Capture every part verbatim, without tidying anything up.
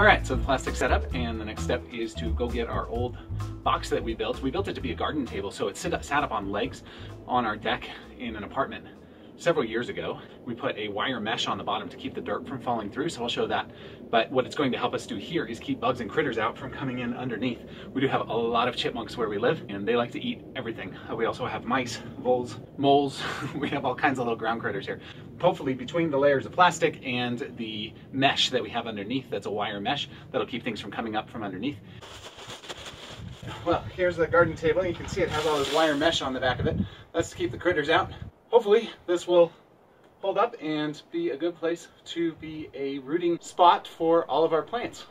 All right, so the plastic setup, and the next step is to go get our old box that we built. We built it to be a garden table, so it sit up, sat up on legs on our deck in an apartment several years ago. We put a wire mesh on the bottom to keep the dirt from falling through, so I'll show that. But what it's going to help us do here is keep bugs and critters out from coming in underneath. We do have a lot of chipmunks where we live, and they like to eat everything. We also have mice, voles, moles. We have all kinds of little ground critters here. Hopefully between the layers of plastic and the mesh that we have underneath, that's a wire mesh, that'll keep things from coming up from underneath. Well, here's the garden table. You can see it has all this wire mesh on the back of it. That's to keep the critters out. Hopefully this will hold up and be a good place to be a rooting spot for all of our plants.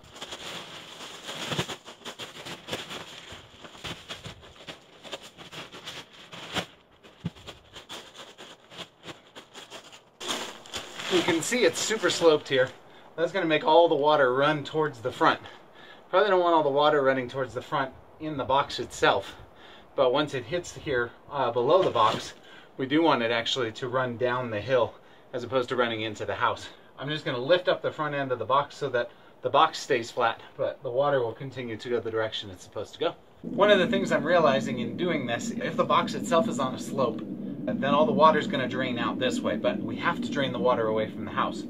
You can see it's super sloped here. That's going to make all the water run towards the front. Probably don't want all the water running towards the front in the box itself, but once it hits here uh, below the box, we do want it actually to run down the hill as opposed to running into the house. I'm just going to lift up the front end of the box so that the box stays flat, but the water will continue to go the direction it's supposed to go. One of the things I'm realizing in doing this, if the box itself is on a slope, then all the water is going to drain out this way, but we have to drain the water away from the house.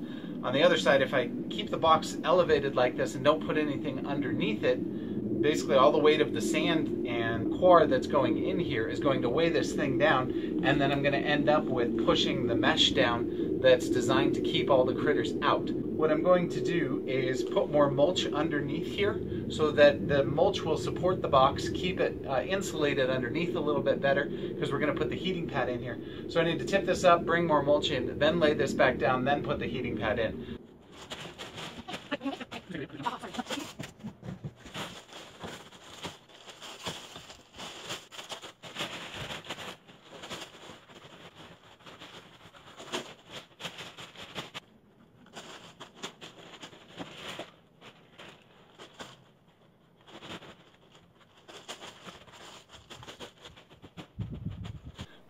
On the other side, if I keep the box elevated like this and don't put anything underneath it, basically all the weight of the sand and coir that's going in here is going to weigh this thing down, and then I'm going to end up with pushing the mesh down that's designed to keep all the critters out. What I'm going to do is put more mulch underneath here so that the mulch will support the box, keep it uh, insulated underneath a little bit better, because we're going to put the heating pad in here. So I need to tip this up, bring more mulch in, then lay this back down, then put the heating pad in.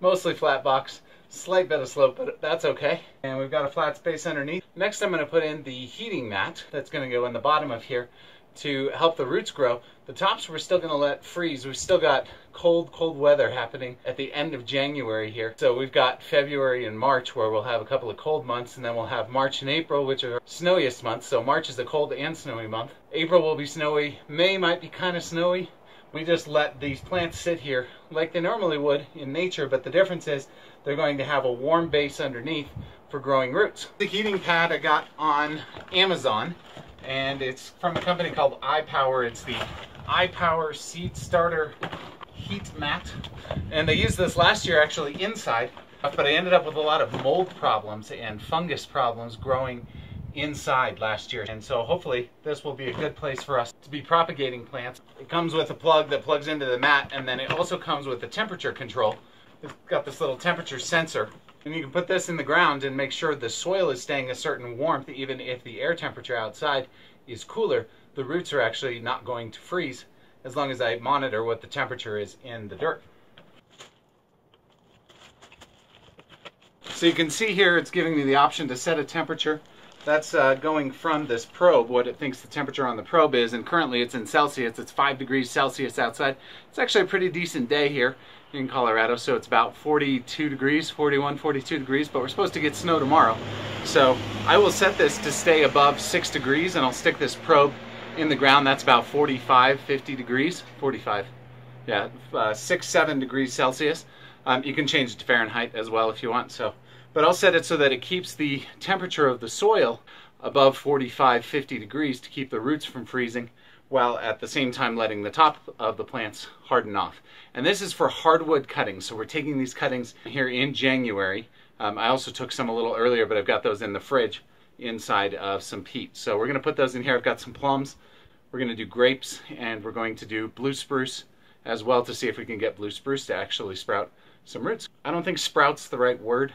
Mostly flat box, slight bit of slope, but that's okay. And we've got a flat space underneath. Next I'm going to put in the heating mat that's going to go in the bottom of here to help the roots grow. The tops we're still going to let freeze. We've still got cold, cold weather happening at the end of January here. So we've got February and March where we'll have a couple of cold months, and then we'll have March and April, which are snowiest months. So March is a cold and snowy month. April will be snowy. May might be kind of snowy. We just let these plants sit here like they normally would in nature, but the difference is they're going to have a warm base underneath for growing roots. The heating pad I got on Amazon, and it's from a company called iPower. It's the iPower Seed Starter Heat Mat, and they used this last year actually inside, but I ended up with a lot of mold problems and fungus problems growing inside last year, and so hopefully this will be a good place for us to be propagating plants. It comes with a plug that plugs into the mat, and then it also comes with the temperature control. It's got this little temperature sensor, and you can put this in the ground and make sure the soil is staying a certain warmth. Even if the air temperature outside is cooler, the roots are actually not going to freeze as long as I monitor what the temperature is in the dirt. So you can see here it's giving me the option to set a temperature. That's uh, going from this probe, what it thinks the temperature on the probe is, and currently it's in Celsius. It's five degrees Celsius outside. It's actually a pretty decent day here in Colorado, so it's about forty-two degrees, forty-one, forty-two degrees, but we're supposed to get snow tomorrow. So I will set this to stay above six degrees, and I'll stick this probe in the ground. That's about forty-five, fifty degrees, forty-five, yeah, uh, six, seven degrees Celsius. Um, you can change it to Fahrenheit as well if you want, so. But I'll set it so that it keeps the temperature of the soil above forty-five, fifty degrees to keep the roots from freezing, while at the same time letting the top of the plants harden off. And this is for hardwood cuttings, so we're taking these cuttings here in January. Um, I also took some a little earlier, but I've got those in the fridge inside of some peat. So we're going to put those in here. I've got some plums, we're going to do grapes, and we're going to do blue spruce as well to see if we can get blue spruce to actually sprout some roots. I don't think sprout's the right word.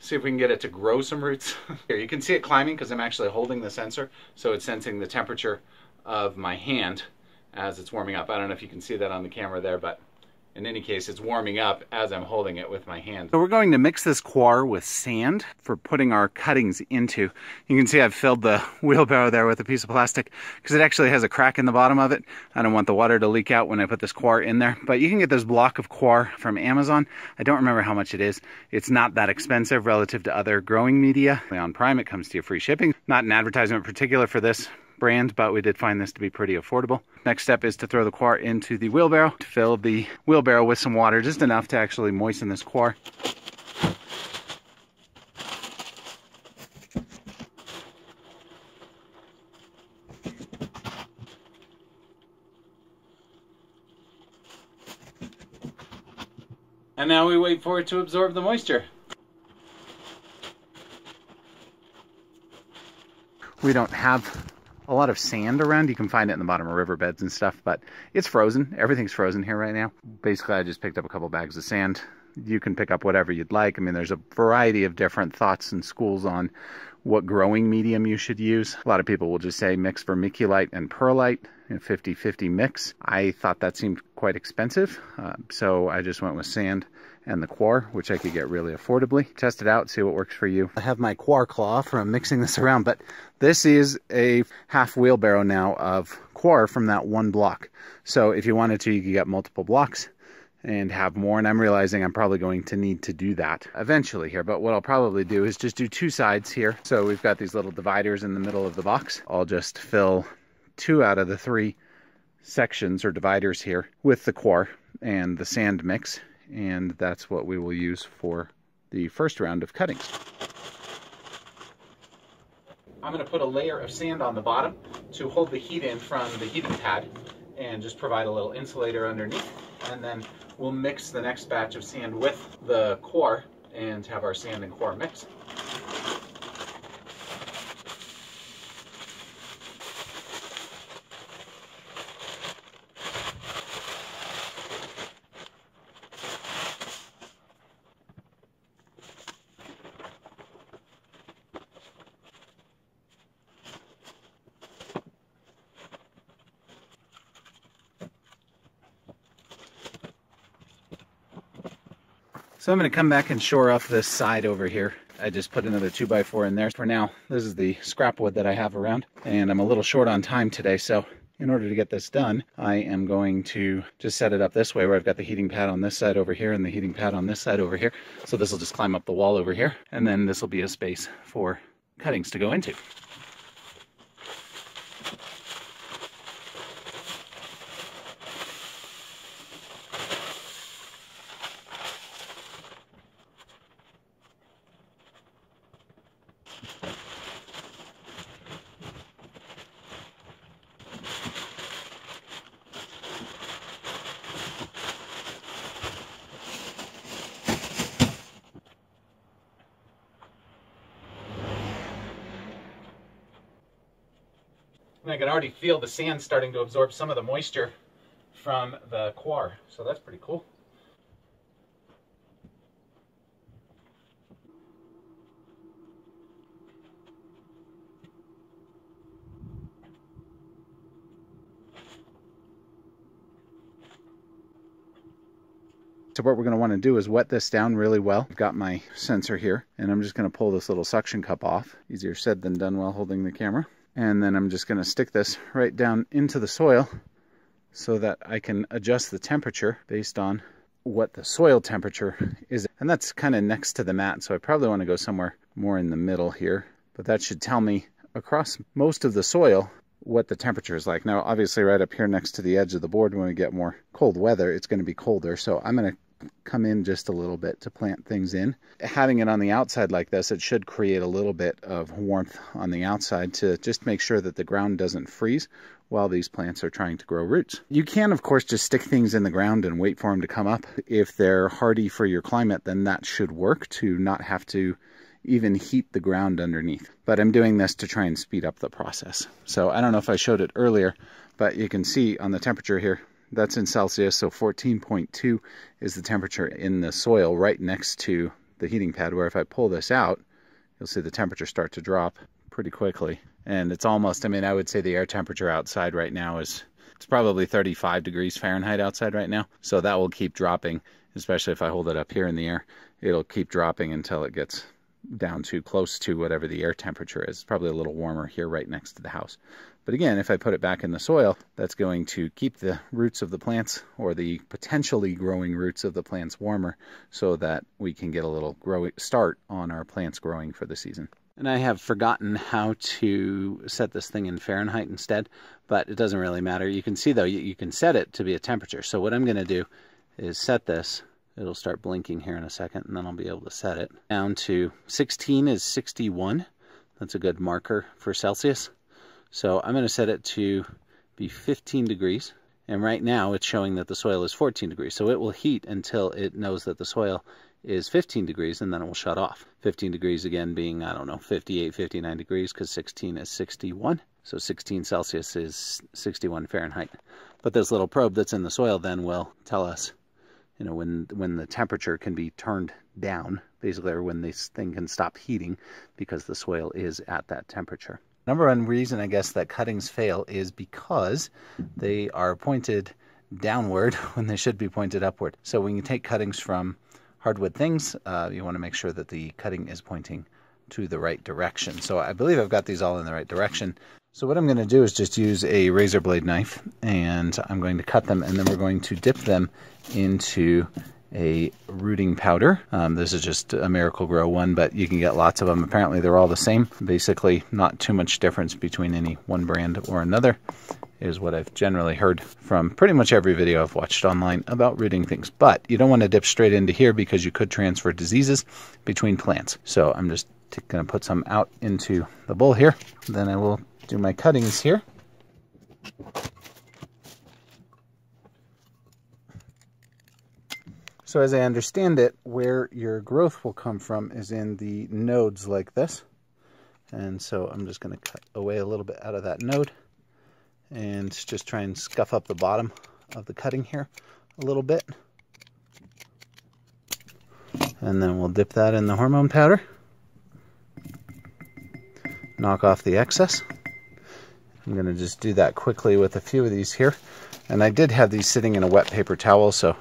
See if we can get it to grow some roots. Here, you can see it climbing because I'm actually holding the sensor, so it's sensing the temperature of my hand as it's warming up. I don't know if you can see that on the camera there, but In any case, it's warming up as I'm holding it with my hand. So we're going to mix this coir with sand for putting our cuttings into. You can see I've filled the wheelbarrow there with a piece of plastic because it actually has a crack in the bottom of it. I don't want the water to leak out when I put this coir in there. But you can get this block of coir from Amazon. I don't remember how much it is. It's not that expensive relative to other growing media. On Prime, it comes to you free shipping. Not an advertisement in particular for this brand, but we did find this to be pretty affordable. Next step is to throw the coir into the wheelbarrow, to fill the wheelbarrow with some water, just enough to actually moisten this coir. And now we wait for it to absorb the moisture. We don't have a lot of sand around. You can find it in the bottom of riverbeds and stuff, but it's frozen. Everything's frozen here right now. Basically, I just picked up a couple bags of sand. You can pick up whatever you'd like. I mean, there's a variety of different thoughts and schools on what growing medium you should use. A lot of people will just say mix vermiculite and perlite in a fifty fifty mix. I thought that seemed quite expensive, uh, so I just went with sand and the coir, which I could get really affordably. Test it out, see what works for you. I have my coir claw from mixing this around, but this is a half wheelbarrow now of coir from that one block. So if you wanted to, you could get multiple blocks and have more, and I'm realizing I'm probably going to need to do that eventually here, but what I'll probably do is just do two sides here. So we've got these little dividers in the middle of the box. I'll just fill two out of the three sections or dividers here with the coir and the sand mix. And that's what we will use for the first round of cuttings. I'm going to put a layer of sand on the bottom to hold the heat in from the heating pad and just provide a little insulator underneath. And then we'll mix the next batch of sand with the coir and have our sand and coir mix. So I'm going to come back and shore off this side over here. I just put another two by four in there. For now, this is the scrap wood that I have around, and I'm a little short on time today, so in order to get this done, I am going to just set it up this way where I've got the heating pad on this side over here and the heating pad on this side over here. So this will just climb up the wall over here, and then this will be a space for cuttings to go into. I can already feel the sand starting to absorb some of the moisture from the coir, so that's pretty cool. So what we're going to want to do is wet this down really well. I've got my sensor here, and I'm just going to pull this little suction cup off. Easier said than done while holding the camera. And then I'm just going to stick this right down into the soil so that I can adjust the temperature based on what the soil temperature is. And that's kind of next to the mat, so I probably want to go somewhere more in the middle here. But that should tell me across most of the soil what the temperature is like. Now, obviously, right up here next to the edge of the board, when we get more cold weather, it's going to be colder. So I'm going to come in just a little bit to plant things in. Having it on the outside like this, it should create a little bit of warmth on the outside to just make sure that the ground doesn't freeze while these plants are trying to grow roots. You can, of course, just stick things in the ground and wait for them to come up. If they're hardy for your climate, then that should work to not have to even heat the ground underneath. But I'm doing this to try and speed up the process. So I don't know if I showed it earlier, but you can see on the temperature here, that's in Celsius, so fourteen point two is the temperature in the soil right next to the heating pad, where if I pull this out, you'll see the temperature start to drop pretty quickly. And it's almost, I mean, I would say the air temperature outside right now is It's probably thirty-five degrees Fahrenheit outside right now, so that will keep dropping, especially if I hold it up here in the air. It'll keep dropping until it gets down to close to whatever the air temperature is. It's probably a little warmer here right next to the house. But again, if I put it back in the soil, that's going to keep the roots of the plants, or the potentially growing roots of the plants, warmer, so that we can get a little grow start on our plants growing for the season. And I have forgotten how to set this thing in Fahrenheit instead, but it doesn't really matter. You can see, though, you, you can set it to be a temperature. So what I'm going to do is set this. It'll start blinking here in a second, and then I'll be able to set it down to sixteen is sixty-one. That's a good marker for Celsius. So I'm going to set it to be fifteen degrees. And right now it's showing that the soil is fourteen degrees. So it will heat until it knows that the soil is fifteen degrees, and then it will shut off. fifteen degrees again being, I don't know, fifty-eight, fifty-nine degrees, because sixteen is sixty-one. So sixteen Celsius is sixty-one Fahrenheit. But this little probe that's in the soil then will tell us, you know, when when the temperature can be turned down, basically, or when this thing can stop heating because the soil is at that temperature. Number one reason, I guess, that cuttings fail is because they are pointed downward when they should be pointed upward. So when you take cuttings from hardwood things, uh, you want to make sure that the cutting is pointing to the right direction. So I believe I've got these all in the right direction. So what I'm going to do is just use a razor blade knife, and I'm going to cut them, and then we're going to dip them into a rooting powder. Um, this is just a Miracle-Gro one, but you can get lots of them. Apparently they're all the same. Basically not too much difference between any one brand or another is what I've generally heard from pretty much every video I've watched online about rooting things. But you don't want to dip straight into here because you could transfer diseases between plants. So I'm just going to put some out into the bowl here. Then I will do my cuttings here. So as I understand it, where your growth will come from is in the nodes like this. And so I'm just going to cut away a little bit out of that node and just try and scuff up the bottom of the cutting here a little bit. And then we'll dip that in the hormone powder, knock off the excess. I'm going to just do that quickly with a few of these here. And I did have these sitting in a wet paper towel, so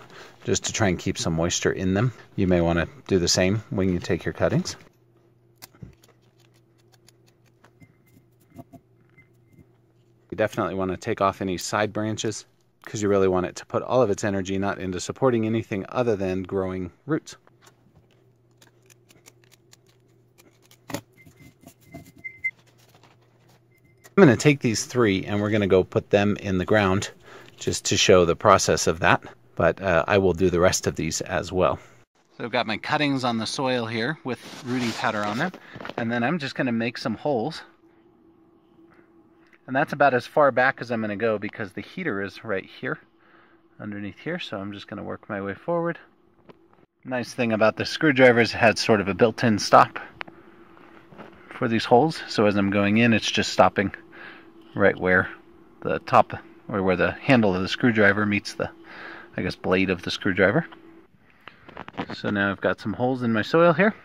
just to try and keep some moisture in them. You may want to do the same when you take your cuttings. You definitely want to take off any side branches because you really want it to put all of its energy not into supporting anything other than growing roots. I'm going to take these three and we're going to go put them in the ground just to show the process of that. But uh, I will do the rest of these as well. So I've got my cuttings on the soil here with rooting powder on them. And then I'm just going to make some holes. And that's about as far back as I'm going to go because the heater is right here, underneath here. So I'm just going to work my way forward. Nice thing about the screwdrivers, it had sort of a built-in stop for these holes. So as I'm going in, it's just stopping right where the top, or where the handle of the screwdriver meets the, I guess, blade of the screwdriver. So now I've got some holes in my soil here,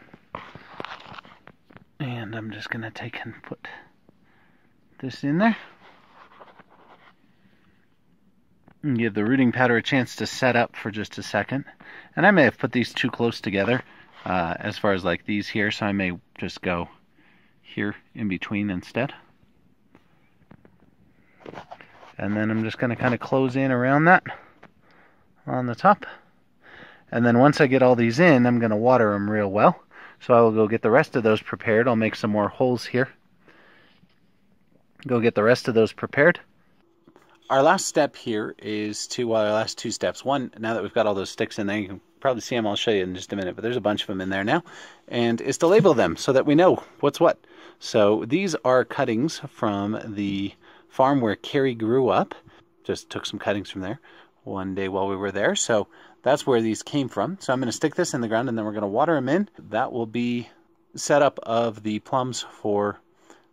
and I'm just going to take and put this in there and give the rooting powder a chance to set up for just a second. And I may have put these too close together uh, as far as like these here, so I may just go here in between instead. And then I'm just going to kind of close in around that on the top. And then once I get all these in, I'm going to water them real well. So I will go get the rest of those prepared. I'll make some more holes here. Go get the rest of those prepared. Our last step here is to, well, our last two steps. One, now that we've got all those sticks in there, you can probably see them. I'll show you in just a minute, but there's a bunch of them in there now. And is to label them so that we know what's what. So these are cuttings from the farm where Kerry grew up. Just took some cuttings from there one day while we were there. So that's where these came from. So I'm going to stick this in the ground and then we're going to water them in. That will be setup of the plums for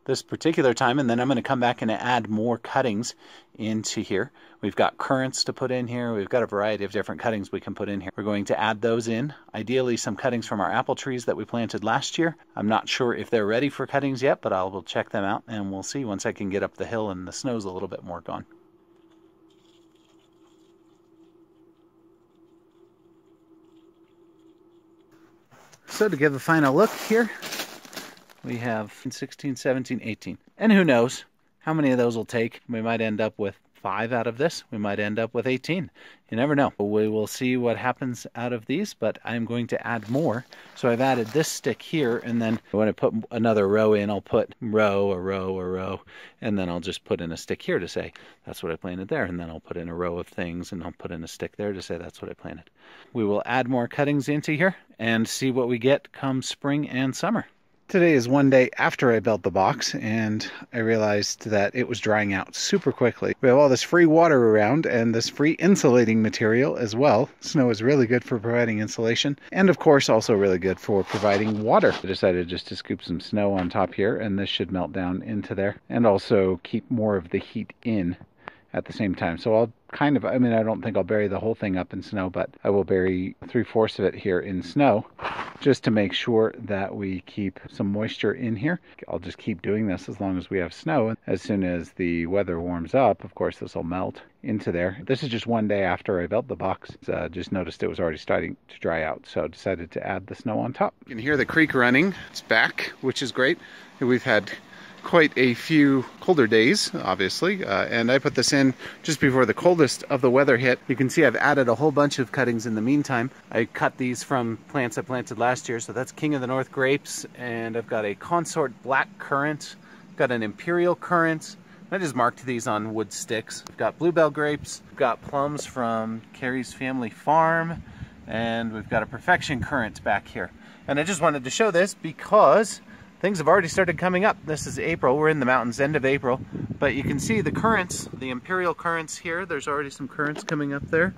this particular time. And then I'm going to come back and add more cuttings into here. We've got currants to put in here. We've got a variety of different cuttings we can put in here. We're going to add those in. Ideally some cuttings from our apple trees that we planted last year. I'm not sure if they're ready for cuttings yet, but I will check them out and we'll see once I can get up the hill and the snow's a little bit more gone. So to give a final look here, we have sixteen, seventeen, eighteen. And who knows how many of those will take. We might end up with five out of this. We might end up with eighteen. You never know. We will see what happens out of these, but I'm going to add more. So I've added this stick here, and then when I put another row in, I'll put row, a row, a row, and then I'll just put in a stick here to say, that's what I planted there. And then I'll put in a row of things, and I'll put in a stick there to say, that's what I planted. We will add more cuttings into here and see what we get come spring and summer. Today is one day after I built the box, and I realized that it was drying out super quickly. We have all this free water around and this free insulating material as well. Snow is really good for providing insulation, and of course also really good for providing water. I decided just to scoop some snow on top here, and this should melt down into there and also keep more of the heat in at the same time. So I'll kind of, I mean, I don't think I'll bury the whole thing up in snow, but I will bury three-fourths of it here in snow just to make sure that we keep some moisture in here. I'll just keep doing this as long as we have snow. As soon as the weather warms up, of course, this will melt into there. This is just one day after I built the box. Uh, just noticed it was already starting to dry out, so I decided to add the snow on top. You can hear the creek running. It's back, which is great. We've had quite a few colder days, obviously, uh, and I put this in just before the coldest of the weather hit. You can see I've added a whole bunch of cuttings in the meantime. I cut these from plants I planted last year, so that's King of the North grapes, and I've got a consort black currant, got an imperial currant. I just marked these on wood sticks. I've got bluebell grapes, I've got plums from Kerry's family farm, and we've got a perfection currant back here. And I just wanted to show this because things have already started coming up. This is April, we're in the mountains, end of April, but you can see the currants, the imperial currants here. There's already some currants coming up there.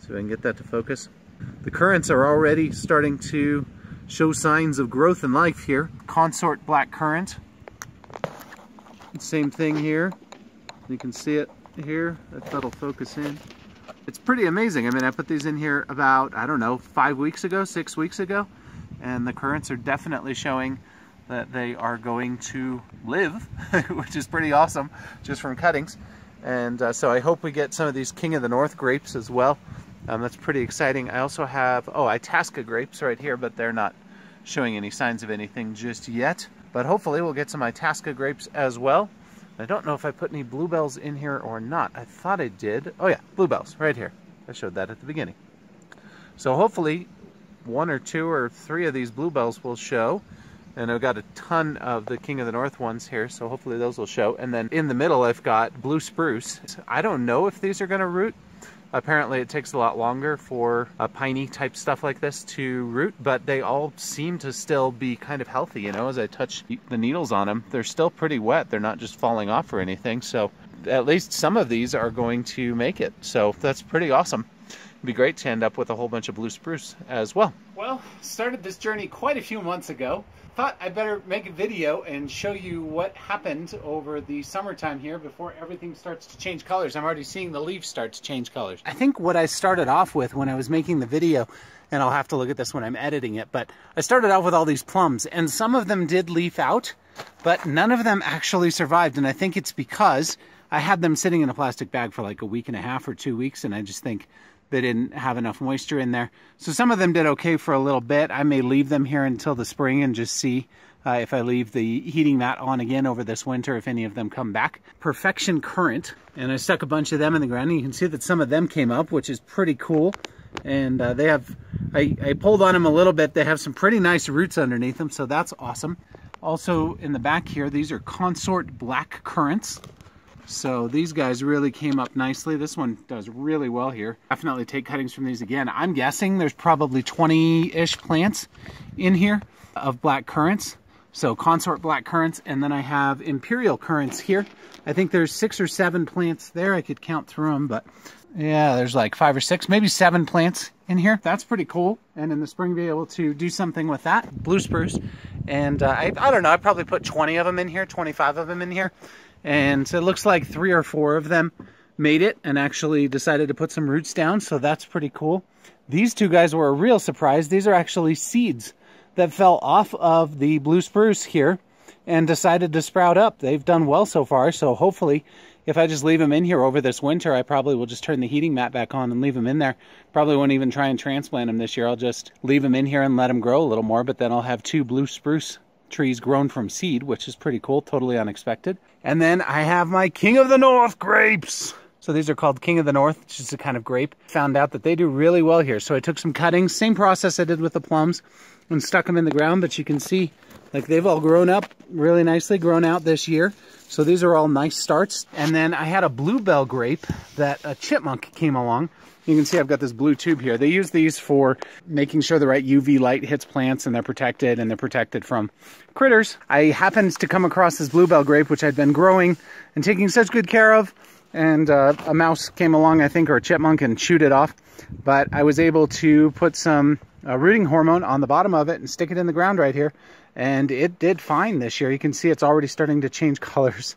See if I can get that to focus. The currants are already starting to show signs of growth and life here. Consort black currant. Same thing here. You can see it here. That'll focus in. It's pretty amazing. I mean, I put these in here about, I don't know, five weeks ago, six weeks ago, and the currants are definitely showing that they are going to live, which is pretty awesome, just from cuttings. And uh, so I hope we get some of these King of the North grapes as well. Um, that's pretty exciting. I also have, oh, Itasca grapes right here, but they're not showing any signs of anything just yet. But hopefully we'll get some Itasca grapes as well. I don't know if I put any bluebells in here or not. I thought I did. Oh yeah, bluebells right here. I showed that at the beginning. So hopefully one or two or three of these bluebells will show. And I've got a ton of the King of the North ones here, so hopefully those will show. And then in the middle, I've got blue spruce. I don't know if these are going to root. Apparently it takes a lot longer for a piney type stuff like this to root, but they all seem to still be kind of healthy, you know, as I touch the needles on them. They're still pretty wet. They're not just falling off or anything, so at least some of these are going to make it. So that's pretty awesome. It'd be great to end up with a whole bunch of blue spruce as well. Well, started this journey quite a few months ago. Thought I'd better make a video and show you what happened over the summertime here before everything starts to change colors. I'm already seeing the leaves start to change colors. I think what I started off with when I was making the video, and I'll have to look at this when I'm editing it, but I started off with all these plums, and some of them did leaf out, but none of them actually survived, and I think it's because I had them sitting in a plastic bag for like a week and a half or two weeks, and I just think they didn't have enough moisture in there. So some of them did okay for a little bit. I may leave them here until the spring and just see uh, if I leave the heating mat on again over this winter, if any of them come back. Perfection currant, and I stuck a bunch of them in the ground, and you can see that some of them came up, which is pretty cool. And uh, they have, I, I pulled on them a little bit. They have some pretty nice roots underneath them, so that's awesome. Also in the back here, these are consort black currants. So these guys really came up nicely. This one does really well here. Definitely take cuttings from these again. I'm guessing there's probably twenty-ish plants in here of black currants. So consort black currants, and then I have imperial currants here. I think there's six or seven plants there. I could count through them, but yeah, there's like five or six, maybe seven plants in here. That's pretty cool. And in the spring, be able to do something with that. Blue spruce. And uh, I, I don't know, I probably put twenty of them in here, twenty-five of them in here. And so it looks like three or four of them made it and actually decided to put some roots down, so that's pretty cool. These two guys were a real surprise. These are actually seeds that fell off of the blue spruce here and decided to sprout up. They've done well so far, so hopefully if I just leave them in here over this winter, I probably will just turn the heating mat back on and leave them in there. Probably won't even try and transplant them this year. I'll just leave them in here and let them grow a little more, but then I'll have two blue spruce trees grown from seed, which is pretty cool, totally unexpected. And then I have my King of the North grapes. So these are called King of the North, which is a kind of grape. Found out that they do really well here. So I took some cuttings, same process I did with the plums, and stuck them in the ground, but you can see like they've all grown up really nicely, grown out this year. So these are all nice starts. And then I had a bluebell grape that a chipmunk came along. You can see I've got this blue tube here. They use these for making sure the right U V light hits plants and they're protected and they're protected from critters. I happened to come across this bluebell grape, which I'd been growing and taking such good care of. And uh, a mouse came along, I think, or a chipmunk, and chewed it off. But I was able to put some uh, rooting hormone on the bottom of it and stick it in the ground right here. And it did fine this year. You can see it's already starting to change colors.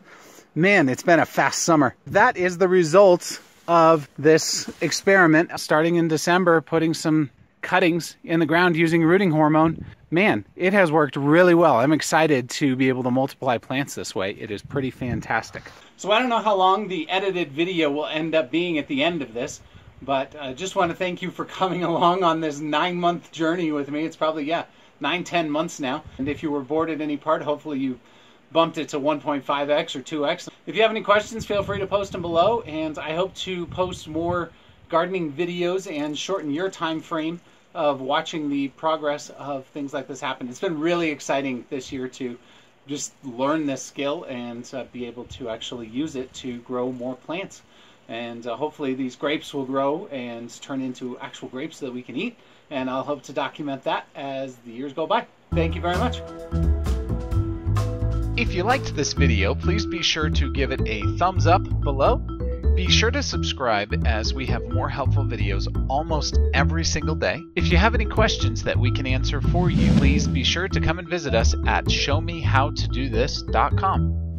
Man, it's been a fast summer. That is the result of this experiment. Starting in December, putting some cuttings in the ground using rooting hormone. Man, it has worked really well. I'm excited to be able to multiply plants this way. It is pretty fantastic. So I don't know how long the edited video will end up being at the end of this, but I just want to thank you for coming along on this nine month journey with me. It's probably, yeah, nine, ten months now. And if you were bored at any part, hopefully you bumped it to one point five X or two X. If you have any questions, feel free to post them below, and I hope to post more gardening videos and shorten your time frame of watching the progress of things like this happen. It's been really exciting this year to just learn this skill and uh, be able to actually use it to grow more plants. And uh, hopefully these grapes will grow and turn into actual grapes that we can eat. And I'll hope to document that as the years go by. Thank you very much. If you liked this video, please be sure to give it a thumbs up below. Be sure to subscribe, as we have more helpful videos almost every single day. If you have any questions that we can answer for you, please be sure to come and visit us at show me how to do this dot com.